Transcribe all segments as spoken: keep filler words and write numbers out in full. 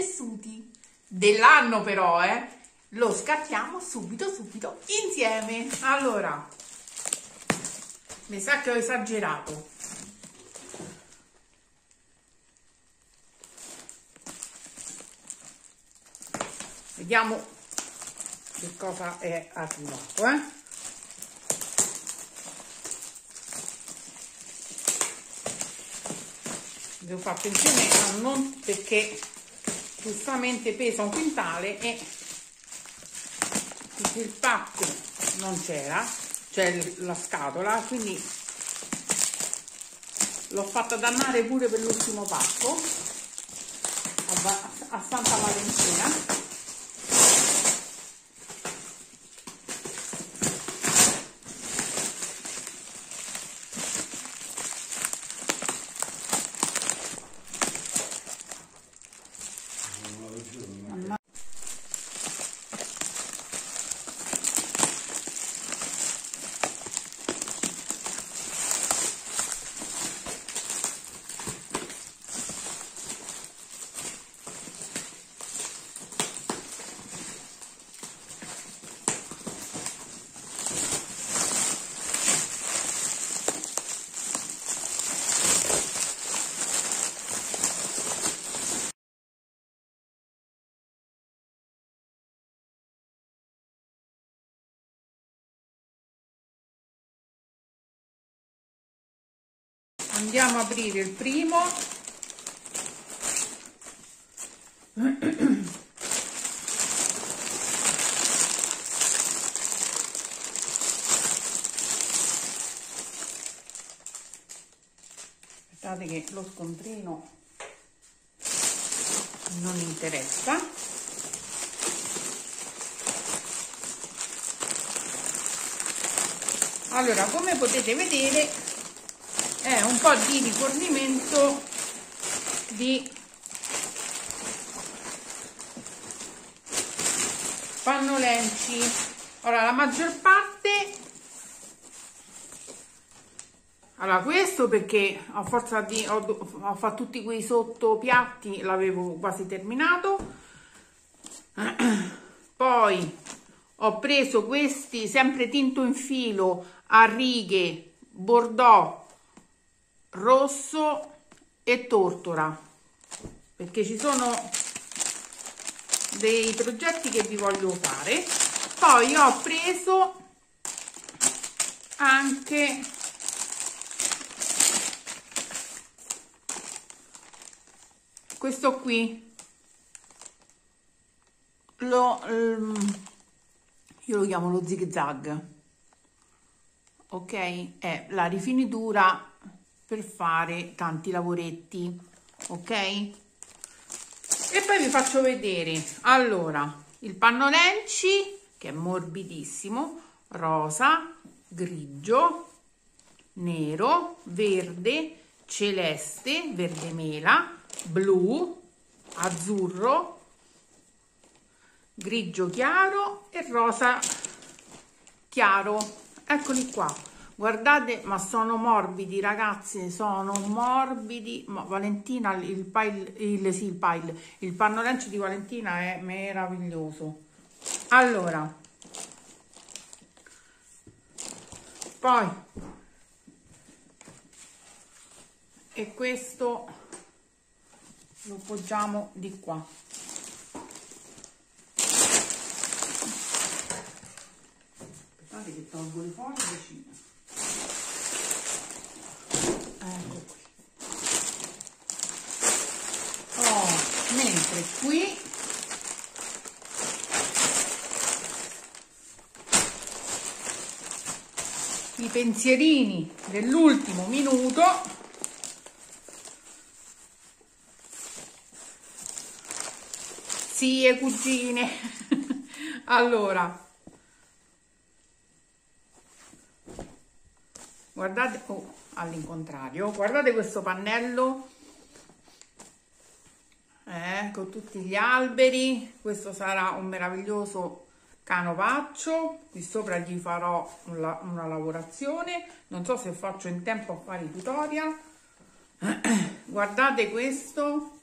tessuti dell'anno, però eh, lo scattiamo subito subito insieme. Allora, mi sa che ho esagerato. Vediamo che cosa è arrivato, eh? Devo fare attenzione a non, perché giustamente pesa un quintale e il pacco non c'era, cioè la scatola, quindi l'ho fatta dannare pure per l'ultimo pacco a Santa Valentina. Andiamo a aprire il primo. Aspettate che lo scontrino non interessa. Allora, come potete vedere, è un po' di rifornimento di pannolenci. Ora la maggior parte, allora questo perché a forza di ho, ho fatto tutti quei sottopiatti, l'avevo quasi terminato. Poi ho preso questi sempre tinto in filo a righe bordeaux, rosso e tortora, perché ci sono dei progetti che vi voglio fare. Poi ho preso anche questo qui, lo, io lo chiamo lo zig zag, ok? È la rifinitura per fare tanti lavoretti, ok? E poi vi faccio vedere, allora, il pannolenci che è morbidissimo, rosa, grigio, nero, verde, celeste, verde mela, blu, azzurro, grigio chiaro e rosa chiaro. Eccoli qua. Guardate, ma sono morbidi, ragazzi, sono morbidi. Ma Valentina, il pile, il, sì, il pile, il pannolenci di Valentina è meraviglioso. Allora, poi, e questo lo poggiamo di qua. Aspettate che tolgo le foglie vicine. Ecco qui. Oh, mentre qui i pensierini dell'ultimo minuto, zie, cugine. Allora, guardate, oh, all'incontrario, guardate questo pannello, eh, con tutti gli alberi. Questo sarà un meraviglioso canovaccio. Qui sopra gli farò una, una lavorazione, non so se faccio in tempo a fare i tutorial. Guardate questo,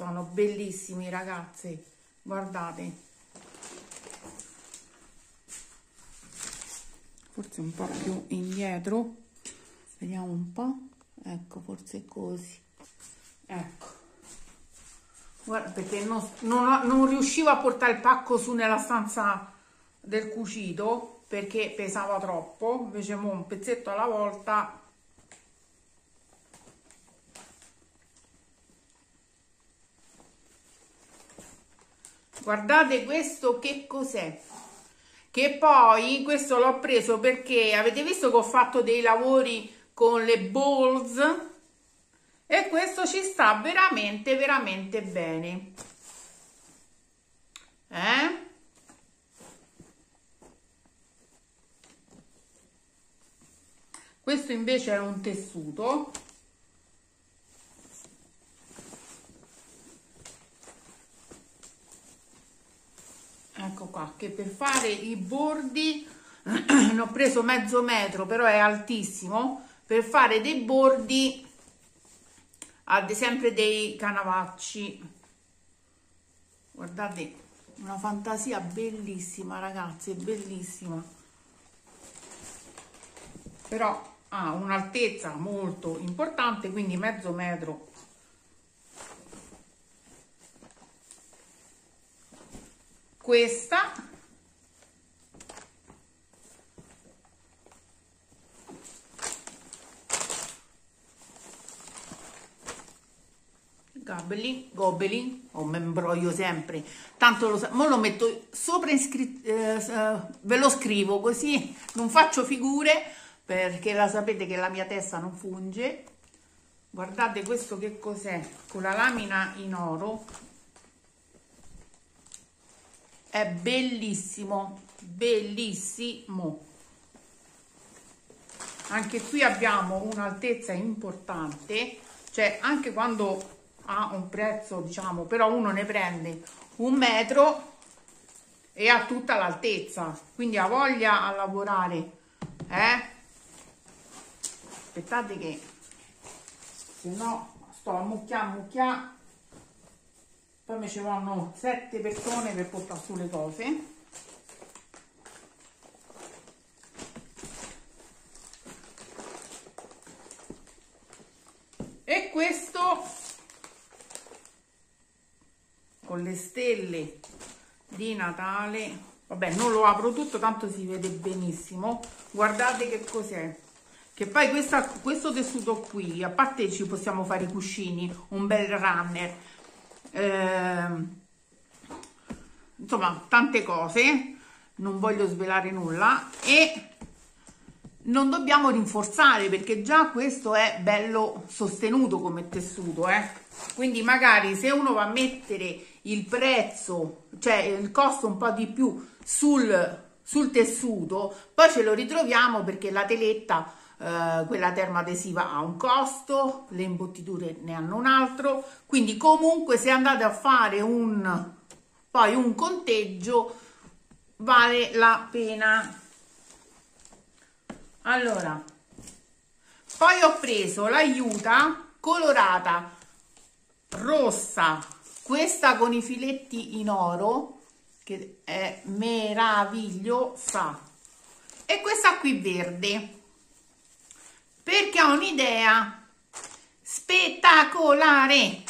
Sono bellissimi, ragazzi, guardate, forse un po' più indietro, vediamo un po', ecco, forse così, ecco, guarda, perché non, non, non riuscivo a portare il pacco su nella stanza del cucito perché pesava troppo, invece mo un pezzetto alla volta. Guardate questo che cos'è, che poi questo l'ho preso perché avete visto che ho fatto dei lavori con le balls e questo ci sta veramente veramente bene, eh? Questo invece è un tessuto. Ecco qua, che per fare i bordi ne ho preso mezzo metro, però è altissimo, per fare dei bordi, ad esempio dei canavacci. Guardate, una fantasia bellissima, ragazzi, bellissima. Però ha un'altezza molto importante, quindi mezzo metro. Questa Gobelin, Gobelin, o oh, mi imbroglio sempre, tanto lo, mo lo metto sopra in, eh, ve lo scrivo così non faccio figure, perché la sapete che la mia testa non funge. Guardate questo che cos'è, con la lamina in oro, è bellissimo, bellissimo. Anche qui abbiamo un'altezza importante, cioè anche quando ha un prezzo, diciamo, però uno ne prende un metro e ha tutta l'altezza, quindi ha voglia a lavorare, eh? Aspettate che se no sto a mucchia mucchia. Poi mi ci vanno sette persone per portare su le cose. E questo con le stelle di Natale. Vabbè, non lo apro tutto, tanto si vede benissimo. Guardate che cos'è. Che poi questa, questo tessuto qui, a parte ci possiamo fare i cuscini, un bel runner. Eh, insomma tante cose, non voglio svelare nulla, e non dobbiamo rinforzare perché già questo è bello sostenuto come tessuto, eh? Quindi magari se uno va a mettere il prezzo, cioè il costo un po' di più sul, sul tessuto, poi ce lo ritroviamo perché la teletta, Uh, quella termoadesiva, ha un costo, le imbottiture ne hanno un altro, quindi comunque se andate a fare un poi un conteggio vale la pena. Allora, poi ho preso l'aiuta colorata rossa, questa con i filetti in oro, che è meravigliosa, e questa qui verde, perché ho un'idea spettacolare.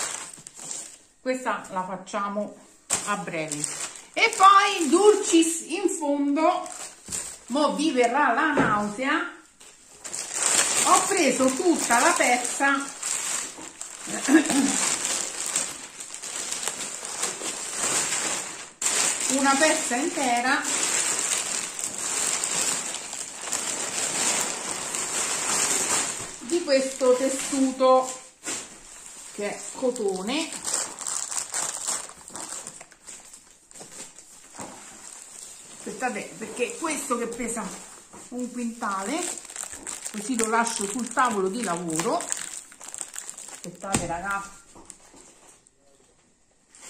Questa la facciamo a breve. E poi Dulcis in fondo, mo vi verrà la nausea, ho preso tutta la pezza una pezza intera. Questo tessuto che è cotone, aspettate perché questo che pesa un quintale, così lo lascio sul tavolo di lavoro. Aspettate ragazzi,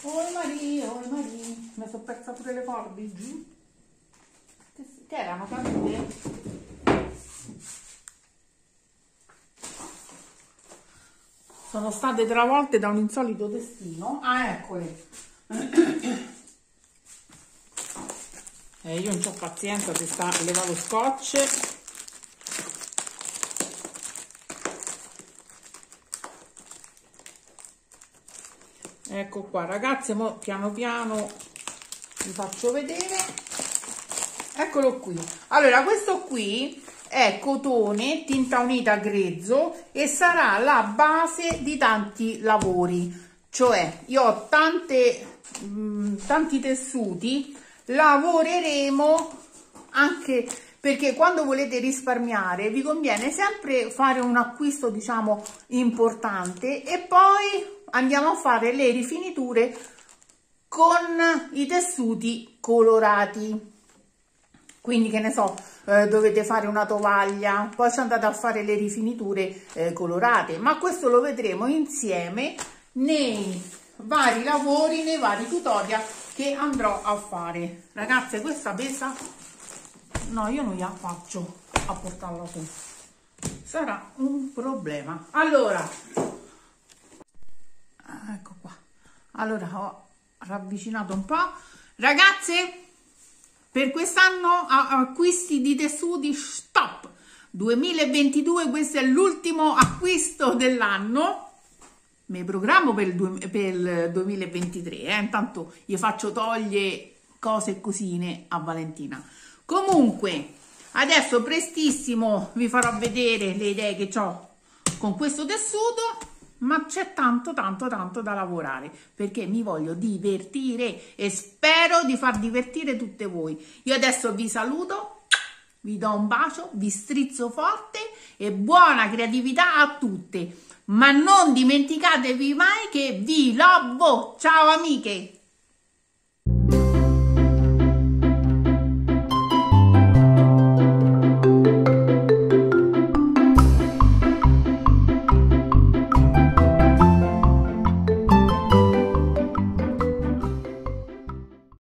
oh Maria, oh Maria, mi sono persa pure le forbici che erano cadute. sono state travolte da un insolito destino. Ah, eccole. Eh, io non ho pazienza, si sta a levare lo scotch. Ecco qua, ragazzi, mo piano piano vi faccio vedere. Eccolo qui. Allora, questo qui è cotone, tinta unita a grezzo, e sarà la base di tanti lavori. Cioè, io ho tante, mh, tanti tessuti, lavoreremo anche perché quando volete risparmiare vi conviene sempre fare un acquisto, diciamo, importante, e poi andiamo a fare le rifiniture con i tessuti colorati. Quindi, che ne so, eh, dovete fare una tovaglia, poi ci andate a fare le rifiniture eh, colorate, ma questo lo vedremo insieme nei vari lavori, nei vari tutorial che andrò a fare. Ragazze, questa pesa, no, io non gliela faccio a portarla su, sarà un problema. Allora, ecco qua. Allora, ho ravvicinato un po'. Ragazze, per quest'anno acquisti di tessuti stop duemilaventidue, questo è l'ultimo acquisto dell'anno. Mi programmo per il duemilaventitré, eh? Intanto gli faccio togliere cose e cosine a Valentina. Comunque, adesso prestissimo vi farò vedere le idee che ho con questo tessuto. Ma c'è tanto tanto tanto da lavorare, perché mi voglio divertire e spero di far divertire tutte voi. Io adesso vi saluto, vi do un bacio, vi strizzo forte e buona creatività a tutte, ma non dimenticatevi mai che vi lovo. Ciao amiche!